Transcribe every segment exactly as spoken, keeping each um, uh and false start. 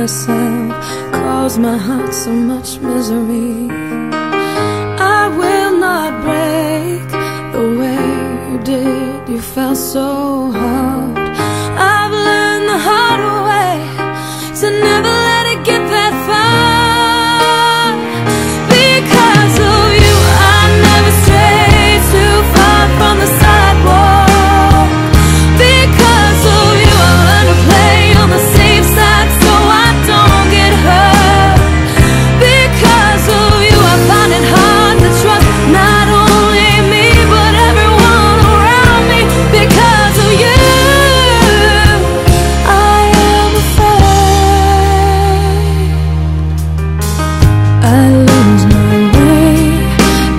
myself, caused my heart so much misery. I will not break the way you did, you fell so hard. I've learned the hard way to never let it get that far. Because of you, I never strayed too far from the sidewalk. Because of you, I learned to play on the safe side so I don't get hurt. Because of you, I find it hard to trust not only me but everyone around me. Because of you, I am afraid I lose my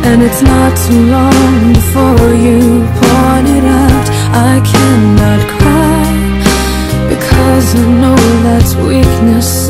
and it's not too long before you point it out. I cannot cry because I know that's weakness.